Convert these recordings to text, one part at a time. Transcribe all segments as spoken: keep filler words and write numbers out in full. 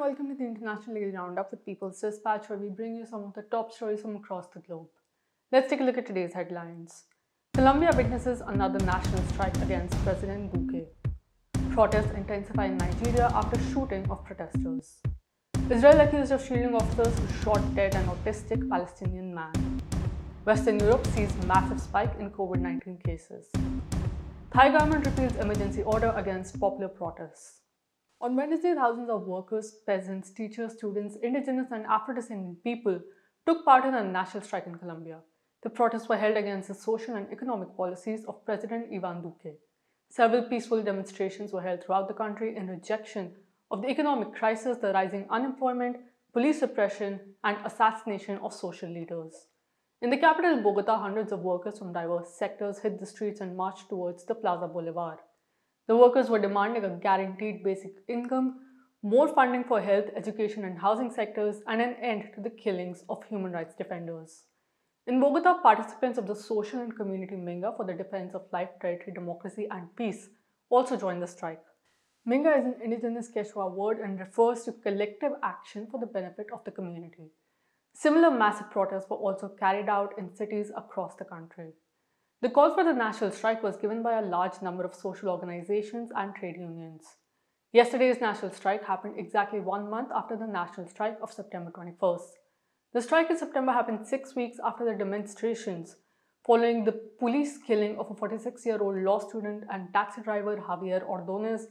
and welcome to the International Daily Roundup with People's Dispatch, where we bring you some of the top stories from across the globe. Let's take a look at today's headlines. Colombia witnesses another national strike against President Duque. Protests intensify in Nigeria after shooting of protesters. Israel accused of shielding officers who shot dead an autistic Palestinian man. Western Europe sees massive spike in COVID nineteen cases. Thai government repeals emergency order against popular protests. On Wednesday, thousands of workers, peasants, teachers, students, indigenous and Afro-descendant people took part in a national strike in Colombia. The protests were held against the social and economic policies of President Iván Duque. Several peaceful demonstrations were held throughout the country in rejection of the economic crisis, the rising unemployment, police repression and assassination of social leaders. In the capital, Bogota, hundreds of workers from diverse sectors hit the streets and marched towards the Plaza Bolívar. The workers were demanding a guaranteed basic income, more funding for health, education and housing sectors, and an end to the killings of human rights defenders. In Bogota, participants of the social and community Minga for the defense of life, territory, democracy and peace also joined the strike. Minga is an indigenous Quechua word and refers to collective action for the benefit of the community. Similar massive protests were also carried out in cities across the country. The call for the national strike was given by a large number of social organizations and trade unions. Yesterday's national strike happened exactly one month after the national strike of September twenty-first. The strike in September happened six weeks after the demonstrations following the police killing of a forty-six-year-old law student and taxi driver Javier Ordóñez,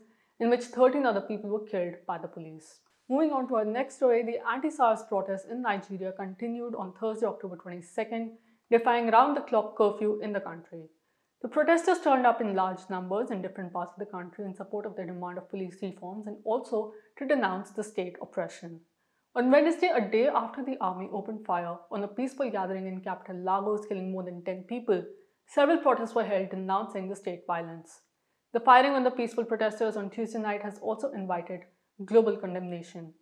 in which thirteen other people were killed by the police. Moving on to our next story, the anti-SARS protests in Nigeria continued on Thursday, October twenty-second, defying round-the-clock curfew in the country. The protesters turned up in large numbers in different parts of the country in support of their demand of police reforms and also to denounce the state oppression. On Wednesday, a day after the army opened fire on a peaceful gathering in capital Lagos, killing more than ten people, several protests were held denouncing the state violence. The firing on the peaceful protesters on Tuesday night has also invited global condemnation.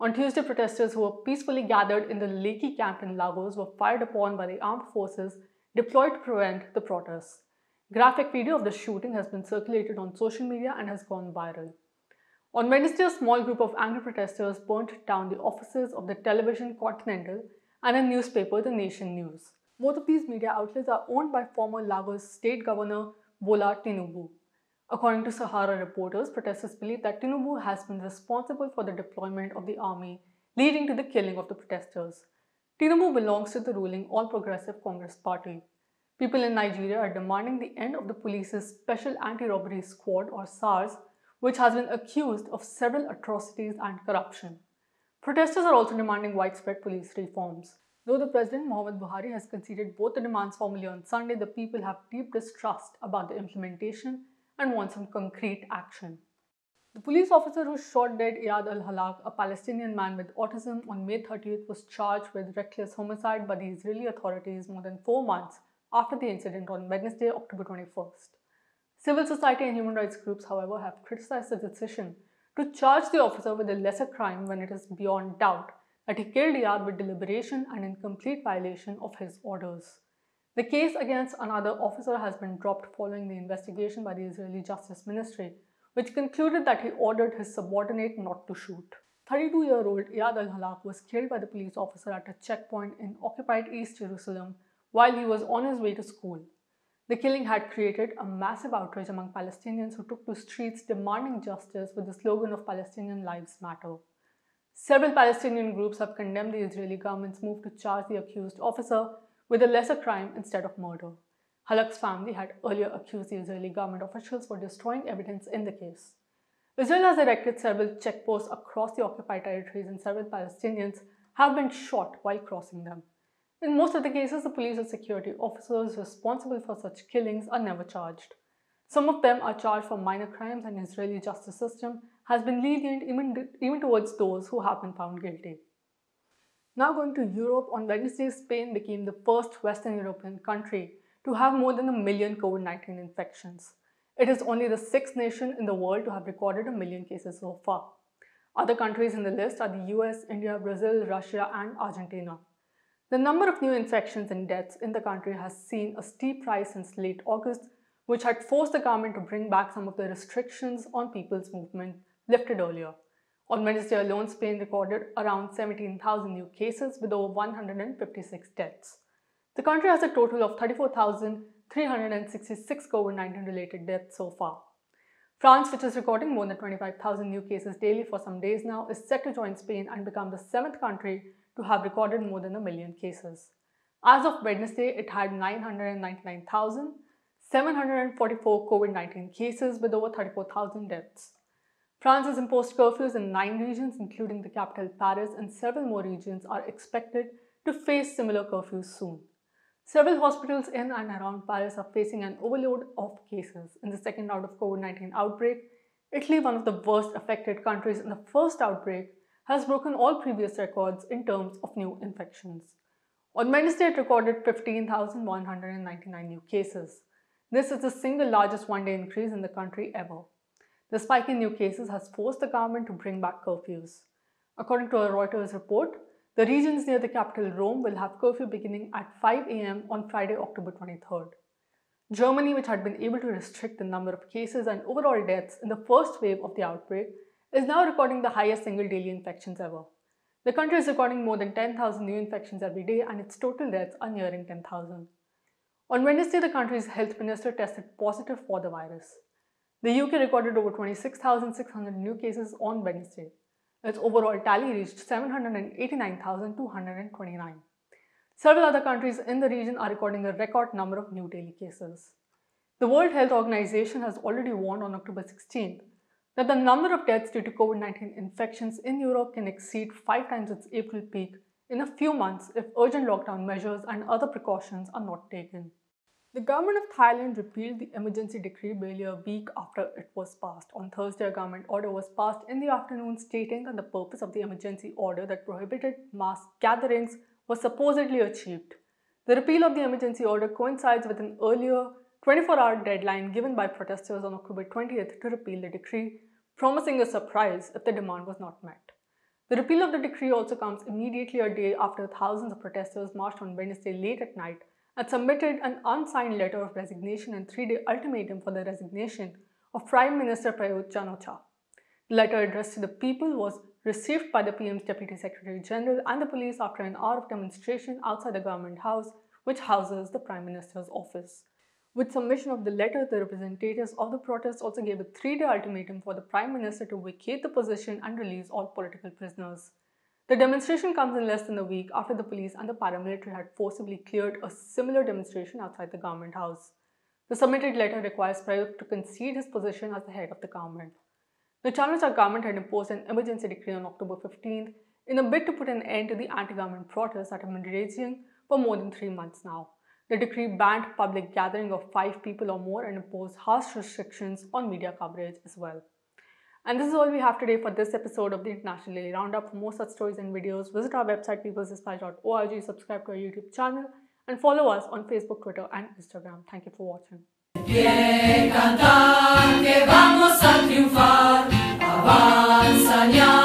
On Tuesday, protesters who were peacefully gathered in the Lekki Camp in Lagos were fired upon by the armed forces deployed to prevent the protests. Graphic video of the shooting has been circulated on social media and has gone viral. On Wednesday, a small group of angry protesters burnt down the offices of the television Continental and a newspaper, The Nation News. Both of these media outlets are owned by former Lagos State Governor Bola Tinubu. According to Sahara reporters, protesters believe that Tinubu has been responsible for the deployment of the army, leading to the killing of the protesters. Tinubu belongs to the ruling All Progressives Congress party. People in Nigeria are demanding the end of the police's Special Anti-Robbery Squad or SARS, which has been accused of several atrocities and corruption. Protesters are also demanding widespread police reforms. Though the President Muhammadu Buhari has conceded both the demands formally on Sunday, the people have deep distrust about the implementation and want some concrete action. The police officer who shot dead Iyad al-Halaq, a Palestinian man with autism, on May thirtieth was charged with reckless homicide by the Israeli authorities more than four months after the incident on Wednesday, October twenty-first. Civil society and human rights groups, however, have criticized the decision to charge the officer with a lesser crime when it is beyond doubt that he killed Iyad with deliberation and in complete violation of his orders. The case against another officer has been dropped following the investigation by the Israeli Justice Ministry, which concluded that he ordered his subordinate not to shoot. thirty-two-year-old Iyad al-Halaq was killed by the police officer at a checkpoint in occupied East Jerusalem while he was on his way to school. The killing had created a massive outrage among Palestinians who took to streets demanding justice with the slogan of Palestinian Lives Matter. Several Palestinian groups have condemned the Israeli government's move to charge the accused officer with a lesser crime instead of murder. Halak's family had earlier accused the Israeli government officials for destroying evidence in the case. Israel has erected several checkposts across the occupied territories and several Palestinians have been shot while crossing them. In most of the cases, the police or security officers responsible for such killings are never charged. Some of them are charged for minor crimes, and the Israeli justice system has been lenient even, even towards those who have been found guilty. Now going to Europe, on Wednesday, Spain became the first Western European country to have more than a million COVID nineteen infections. It is only the sixth nation in the world to have recorded a million cases so far. Other countries in the list are the U S, India, Brazil, Russia and Argentina. The number of new infections and deaths in the country has seen a steep rise since late August, which had forced the government to bring back some of the restrictions on people's movement lifted earlier. On Wednesday alone, Spain recorded around seventeen thousand new cases with over one hundred fifty-six deaths. The country has a total of thirty-four thousand three hundred sixty-six COVID nineteen related deaths so far. France, which is recording more than twenty-five thousand new cases daily for some days now, is set to join Spain and become the seventh country to have recorded more than a million cases. As of Wednesday, it had nine hundred ninety-nine thousand seven hundred forty-four COVID nineteen cases with over thirty-four thousand deaths. France has imposed curfews in nine regions, including the capital Paris, and several more regions are expected to face similar curfews soon. Several hospitals in and around Paris are facing an overload of cases. In the second round of COVID nineteen outbreak, Italy, one of the worst affected countries in the first outbreak, has broken all previous records in terms of new infections. On Wednesday, it recorded fifteen thousand one hundred ninety-nine new cases. This is the single largest one-day increase in the country ever. The spike in new cases has forced the government to bring back curfews. According to a Reuters report, the regions near the capital Rome will have curfew beginning at five A M on Friday, October twenty-third. Germany, which had been able to restrict the number of cases and overall deaths in the first wave of the outbreak, is now recording the highest single daily infections ever. The country is recording more than ten thousand new infections every day, and its total deaths are nearing ten thousand. On Wednesday, the country's health minister tested positive for the virus. The U K recorded over twenty-six thousand six hundred new cases on Wednesday. Its overall tally reached seven hundred eighty-nine thousand two hundred twenty-nine. Several other countries in the region are recording a record number of new daily cases. The World Health Organization has already warned on October sixteenth that the number of deaths due to COVID nineteen infections in Europe can exceed five times its April peak in a few months if urgent lockdown measures and other precautions are not taken. The government of Thailand repealed the emergency decree barely a week after it was passed. On Thursday, a government order was passed in the afternoon stating that the purpose of the emergency order that prohibited mass gatherings was supposedly achieved. The repeal of the emergency order coincides with an earlier twenty-four hour deadline given by protesters on October twentieth to repeal the decree, promising a surprise if the demand was not met. The repeal of the decree also comes immediately a day after thousands of protesters marched on Wednesday late at night and submitted an unsigned letter of resignation and three-day ultimatum for the resignation of Prime Minister Prayut Chan-o-cha. The letter addressed to the people was received by the P M's Deputy Secretary General and the police after an hour of demonstration outside the government house, which houses the Prime Minister's office. With submission of the letter, the representatives of the protests also gave a three-day ultimatum for the Prime Minister to vacate the position and release all political prisoners. The demonstration comes in less than a week after the police and the paramilitary had forcibly cleared a similar demonstration outside the government house. The submitted letter requires Prayut to concede his position as the head of the government. The Chan-o-cha government had imposed an emergency decree on October fifteenth in a bid to put an end to the anti-government protests that have been raging for more than three months now. The decree banned public gathering of five people or more and imposed harsh restrictions on media coverage as well. And this is all we have today for this episode of the International Daily Roundup. For more such stories and videos, visit our website peoples dispatch dot org, subscribe to our YouTube channel, and follow us on Facebook, Twitter, and Instagram. Thank you for watching.